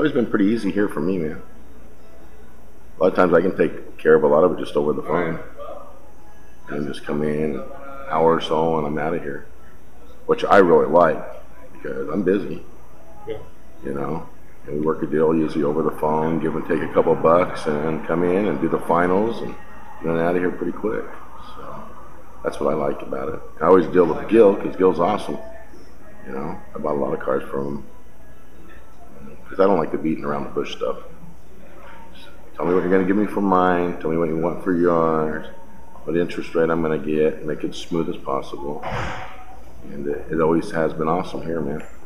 It's always been pretty easy here for me, man. A lot of times I can take care of a lot of it just over the phone. And just come in an hour or so and I'm out of here. Which I really like because I'm busy. Yeah. You know? And we work a deal usually over the phone, give and take a couple bucks and come in and do the finals and then out of here pretty quick. So that's what I like about it. I always deal with Gil because Gil's awesome. You know, I bought a lot of cars from him because I don't like the beating around the bush stuff. So tell me what you're going to give me for mine. Tell me what you want for yours. What interest rate I'm going to get. Make it as smooth as possible. And it always has been awesome here, man.